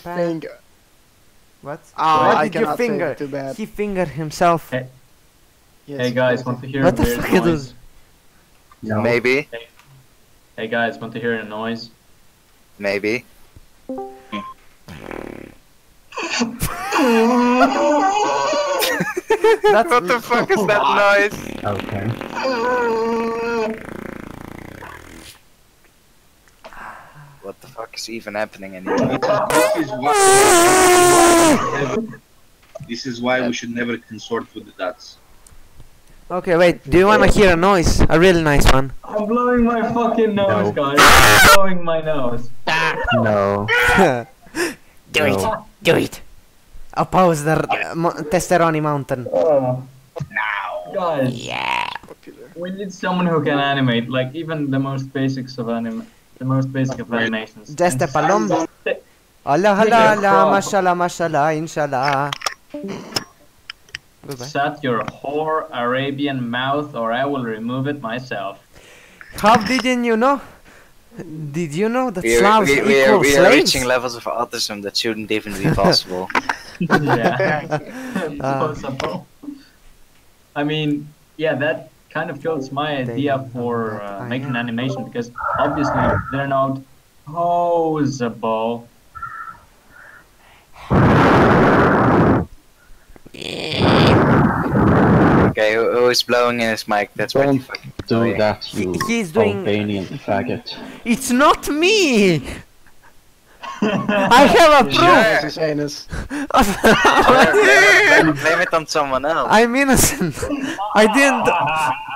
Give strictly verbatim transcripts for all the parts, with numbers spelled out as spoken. bad. Finger. What? Ah, what I did you finger? Too bad. He fingered himself. Hey, yes, hey guys, want to hear what a weird the noise? No. Maybe. Hey. hey guys, want to hear a noise? Maybe. That's what the fuck is that noise? Okay. What the fuck is even happening anymore? This is why, this is why we should never consort with the dots. Okay, wait, do you wanna hear a noise? A really nice one. I'm blowing my fucking nose, no. guys. I'm blowing my nose. No. Do no. it. Do it. Oppose the uh, mo Testeroni mountain. Oh. Now. Guys. Yeah. We need someone who can animate, like even the most basics of anime, the most basic of animations. Just a palom. Allah Allah Allah, mashallah mashallah, inshallah. Goodbye. Shut your whore Arabian mouth, or I will remove it myself. How didn't you know? Did you know that we Slavs we, we, equal we are, we are reaching levels of autism that shouldn't even be possible. Yeah, possible. Uh, I mean, yeah, that kind of kills my idea for uh, making animation, because obviously they're not posable. Okay, who, who is blowing in his mic? That's pretty fucking do that, you He's doing... Albanian faggot. It's not me! I have a proof! Blame sure. it on someone else. I'm innocent. I didn't...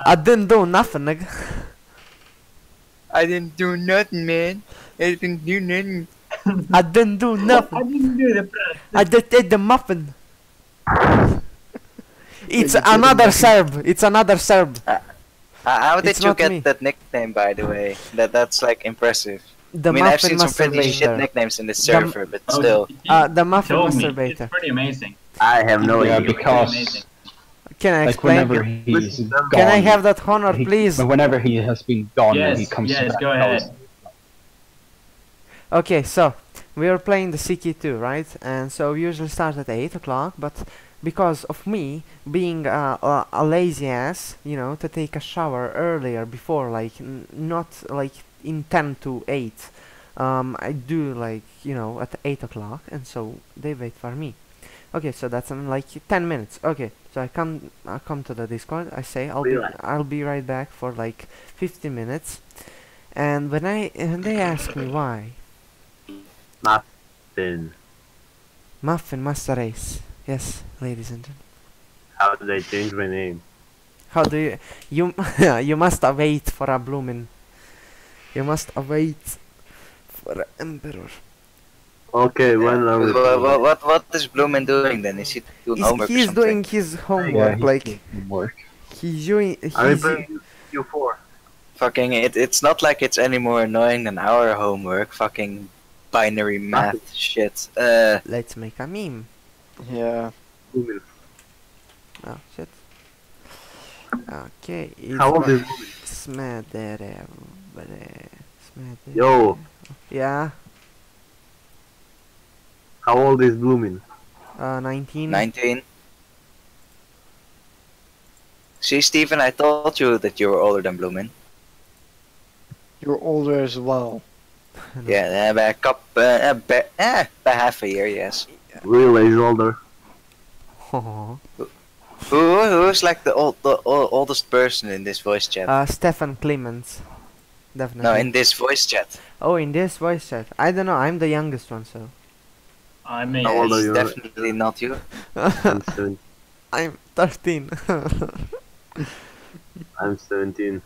I didn't do nothing, nigga. I didn't do nothing, man. I didn't do nothing. I didn't do nothing. I didn't do the press. I just ate the muffin. It's another Serb. It's another Serb. Uh, how did it's you get me. that nickname, by the way? That that's like impressive. The I mean, I've seen some pretty shit nicknames in this server, but oh, still. Uh, the muffin masturbator. It's pretty amazing. I have no idea yeah, because. Can I explain? Like can, he's can gone, I have that honor, he, please? But whenever he has been gone, yes, he comes yes, back. Yes, go ahead. Okay, so we are playing the C K two, right? And so we usually start at eight o'clock, but. Because of me being uh, a, a lazy ass, you know, to take a shower earlier before, like, n not like in ten to eight. Um, I do, like, you know, at eight o'clock, and so they wait for me. Okay, so that's in like ten minutes. Okay, so I come I come to the Discord, I say I'll be, I'll be right back for like fifty minutes. And when I and they ask me why. Muffin. Muffin Master Race. Yes, ladies and gentlemen. How do they change my name? How do you... You, you must await for a Bluemin. You must await for an emperor. Okay, when are we... What, what, what is Bluemin doing then? Is he doing he's, homework He's doing his homework, yeah, like... Homework. He's doing... He's I'm playing Q four. Fucking, it, it's not like it's any more annoying than our homework. Fucking binary math Nothing. shit. Uh, Let's make a meme. Yeah. Oh shit. Okay. How old is Smadere? Yo. Yeah. How old is Bluemin? Uh, nineteen. Nineteen. See, Stephen, I told you that you were older than Bluemin. You're older as well. Yeah, by a cup, uh, by, uh, by half a year, yes. Really, he's older. Who, who's like the old, the old, oldest person in this voice chat? Uh, Stefan Clemens, definitely. No, in this voice chat. Oh, in this voice chat. I don't know. I'm the youngest one, so. I mean, no, it's definitely not you. I'm thirteen. I'm seventeen.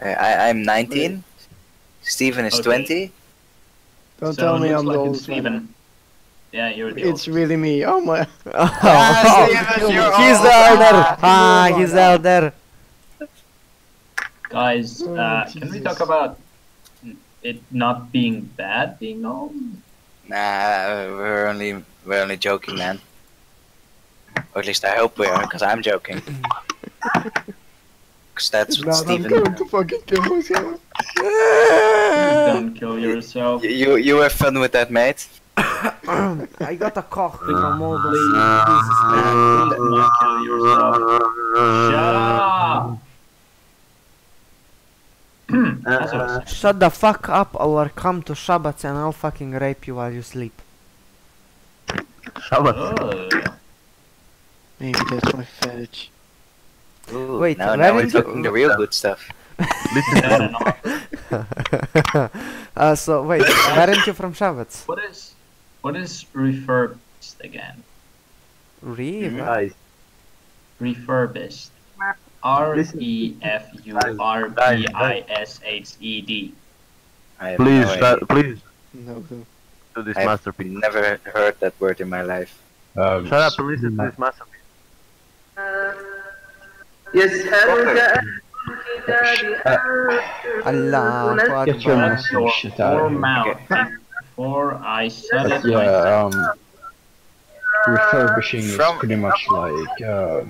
I, I I'm nineteen. Stephen is okay. twenty. Don't so tell me I'm like the oldest one. Yeah, you're the It's old. really me. Oh my. Oh. Ah, Steven, you're he's the elder. Ah, he's the elder. Guys, oh, uh, can we talk about it not being bad being old? Nah, we're only we're only joking, man. Or at least I hope we are, because I'm joking. That's what nah, Steven... I'm going to fucking kill myself. Don't kill yourself. You, you, you have fun with that, mate. I got a cough from all the diseases, man. Don't, don't kill yourself. Shut up! uh, Shut the fuck up or come to Shabbat and I'll fucking rape you while you sleep. Shabbat? Oh. Maybe that's my fetish. Ooh, wait, now, now we're talking the real good stuff. Listen, uh, so wait, where aren't you from Shabbat? What is, what is refurbished again? Refurbished. Refurbished. R E F U R B I S H E D. Please, no please. No, no. To this I've masterpiece. Never heard that word in my life. Um, Shut up! Listen to this masterpiece. Uh, Yes, Allah. Get your mouth shut out. Before I said it myself. Yeah, um, refurbishing is pretty much like uh,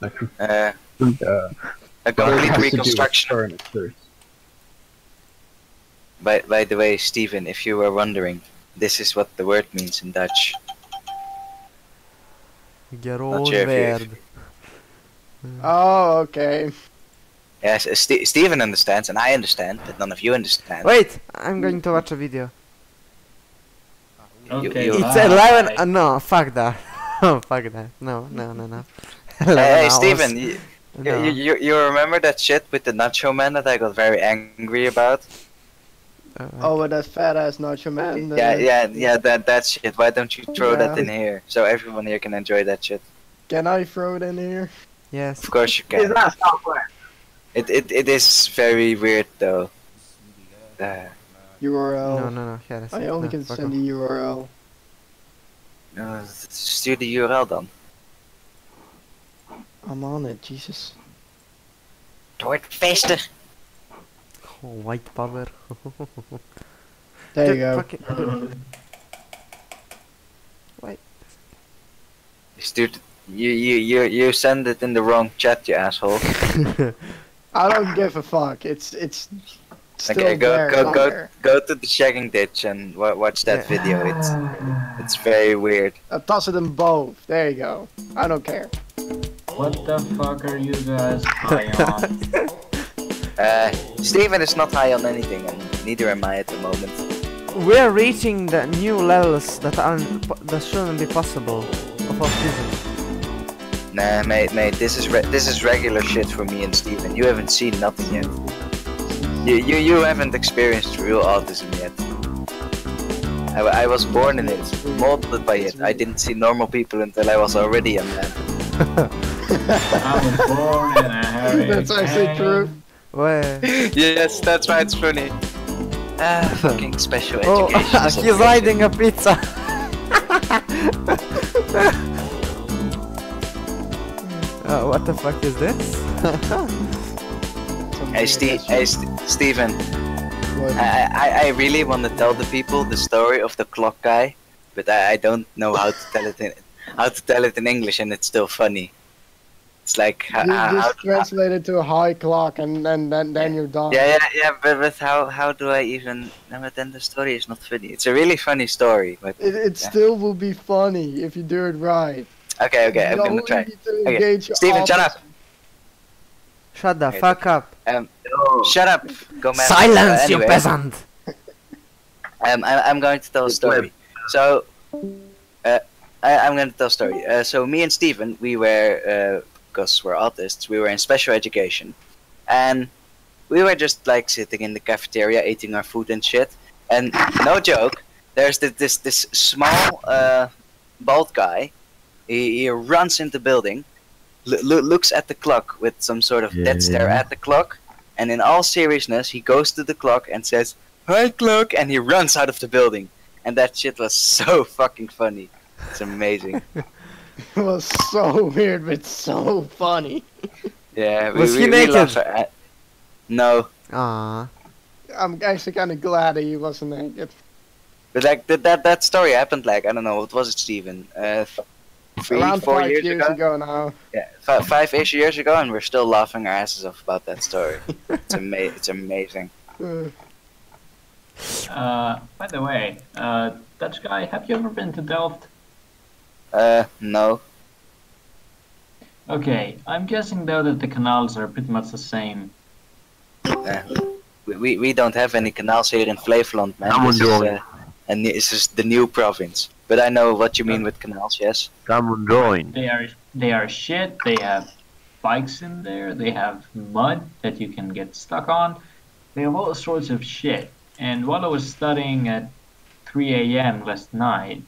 like uh, uh, a complete reconstruction. By by the way, Steven, if you were wondering, this is what the word means in Dutch. Gerold. Mm. Oh, okay. Yes, uh, St Steven understands, and I understand, but none of you understand. Wait, I'm going to watch a video. Okay. You, you it's eleven. Right. Uh, no, fuck that. Oh, fuck that. No, no, no, no. Hey, hours. Steven, you, no. you you you remember that shit with the Nacho Man that I got very angry about? Uh, oh, with that fat ass Nacho Man. Yeah, yeah, yeah. That that shit. Why don't you throw yeah. that in here so everyone here can enjoy that shit? Can I throw it in here? Yes. Of course you can. It's not software. It it it is very weird though. Uh, U R L. No no no. Yeah, I only no, can send the U R L. Uh, stuur the U R L dan. I'm on it, Jesus. Door het feesten. Oh, white power. There you Dude, go. Wait. You stuurt. You you you you send it in the wrong chat, you asshole. I don't give a fuck. It's it's still okay, go, there. Go go go go to the shagging ditch and w watch that yeah. video. It's it's very weird. I'll toss it in both. There you go. I don't care. What the fuck are you guys high on? uh, Steven is not high on anything, and neither am I at the moment. We're reaching the new levels that aren't that shouldn't be possible of autism. Nah, mate, mate, this is re this is regular shit for me and Steven. You haven't seen nothing yet. You you you haven't experienced real autism yet. I, I was born in it, molded by it. I didn't see normal people until I was already a man. I was born in a hurry. That's actually true. Where? Yes, that's why it's funny. Ah, fucking special oh, education. Oh, he's riding a pizza. Uh, what the fuck is this? Hey, Ste hey St Steven, I, I, I really want to tell the people the story of the clock guy, but I, I don't know how to tell it in how to tell it in English, and it's still funny. It's like you uh, just translate it to a high clock, and then then then you're done. Yeah, yeah, yeah. But, but how how do I even? But then the story is not funny. It's a really funny story, but it, it yeah. still will be funny if you do it right. Okay, okay, I'm gonna try. Okay. Steven, shut up! Shut the okay, fuck up! Um, oh. Shut up! Go man. Silence, uh, anyway. You peasant! um, I, I'm going to tell a story. So, uh, I, I'm going to tell a story. Uh, so, me and Steven, we were, uh, because we're autists, we were in special education. And we were just, like, sitting in the cafeteria, eating our food and shit. And, no joke, there's this, this, this small, uh, bald guy. He, he runs into the building, lo looks at the clock with some sort of yeah. dead stare at the clock, and in all seriousness, he goes to the clock and says, "Hi, clock!" and he runs out of the building. And that shit was so fucking funny. It's amazing. It was so weird, but so funny. Yeah, we, was we, he naked? We love her at... No. Aww. I'm actually kind of glad that he wasn't naked. But like that that that story happened like I don't know what was it, Steven? Uh. three, Around four five years, years ago. ago now. Yeah, five-ish years ago, and we're still laughing our asses off about that story. It's ama it's amazing. Uh, by the way, uh, Dutch guy, have you ever been to Delft? Uh, no. Okay, I'm guessing though that the canals are pretty much the same. Uh, we, we we don't have any canals here in Flevoland, man. This is, uh, and this is the new province. But I know what you mean with canals, yes. Come join. They are they are shit. They have bikes in there. They have mud that you can get stuck on. They have all sorts of shit. And while I was studying at three A M last night,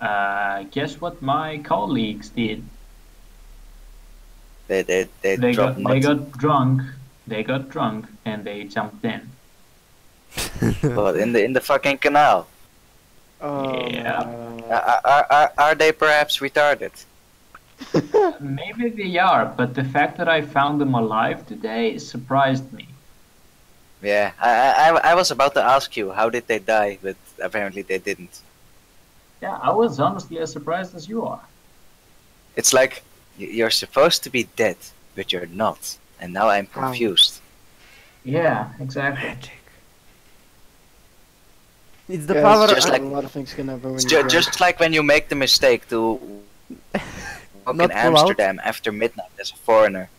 uh, guess what my colleagues did? They they they, they got nuts. they got drunk. They got drunk and they jumped in. Well, in the in the fucking canal. Oh, yeah. Uh, are, are are they perhaps retarded? Maybe they are, but the fact that I found them alive today surprised me. Yeah, I I I was about to ask you how did they die, but apparently they didn't. Yeah, I was honestly as surprised as you are. It's like. You're supposed to be dead, but you're not, and now I'm confused. Yeah, exactly. Magic. It's the yeah, power it's just of like, a lot of things can happen. It's ju just like when you make the mistake to walk in Amsterdam out? after midnight as a foreigner.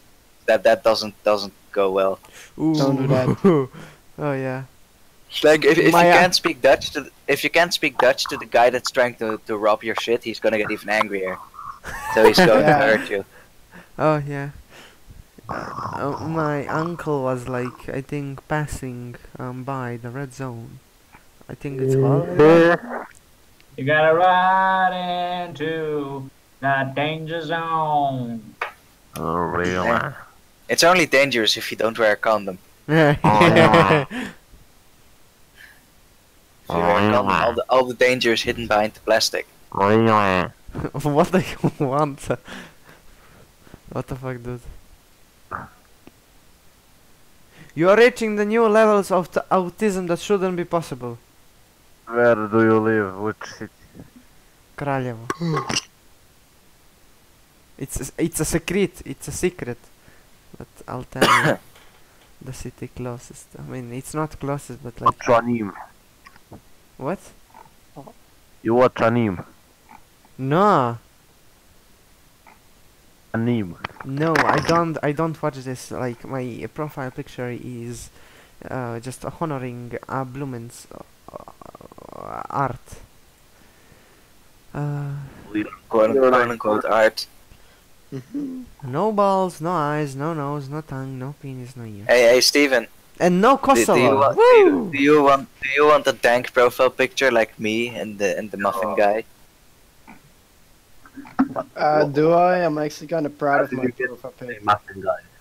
That that doesn't doesn't go well. Ooh. Don't do that. Oh yeah. Like if, if you can't speak Dutch, to the, if you can't speak Dutch to the guy that's trying to to rob your shit, he's gonna get even angrier. So he's going yeah. to hurt you. Oh yeah. Uh, uh, my uncle was like, I think, passing um, by the red zone. I think it's all. You gotta ride into the danger zone. Oh really? It's only dangerous if you don't wear a condom. oh, yeah. If you wear a condom, all the all the danger is hidden behind the plastic. What do you want? What the fuck, dude? You are reaching the new levels of the autism that shouldn't be possible. Where do you live? Which city? Kraljevo. It's a, it's a secret. It's a secret. But I'll tell you the city closest. I mean, it's not closest, but like. Watch What? You watch anime. No. Anime. No, I don't. I don't watch this. Like my profile picture is uh, just honoring uh, Bluemin's uh, art. Uh, quote unquote art. No balls, no eyes, no nose, no tongue, no penis, no ears. Hey, hey, Steven. And no Kosovo. Do, do, you want, do, you, do you want? Do you want a dank profile picture like me and the and the muffin oh. guy? Uh, do I? I'm actually kind of proud of my profile picture.